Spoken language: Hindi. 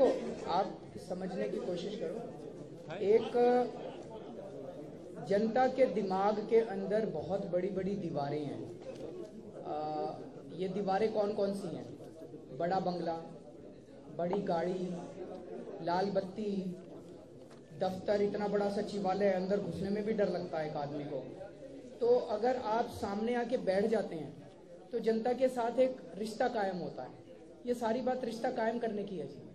तो आप समझने की कोशिश करो, एक जनता के दिमाग के अंदर बहुत बड़ी बड़ी दीवारें हैं। ये दीवारें कौन कौन सी हैं? बड़ा बंगला, बड़ी गाड़ी, लाल बत्ती, दफ्तर, इतना बड़ा सचिवालय, अंदर घुसने में भी डर लगता है एक आदमी को। तो अगर आप सामने आके बैठ जाते हैं तो जनता के साथ एक रिश्ता कायम होता है। ये सारी बात रिश्ता कायम करने की है।